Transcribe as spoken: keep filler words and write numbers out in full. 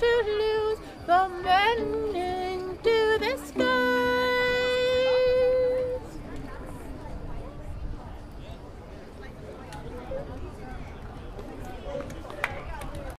to lose the men.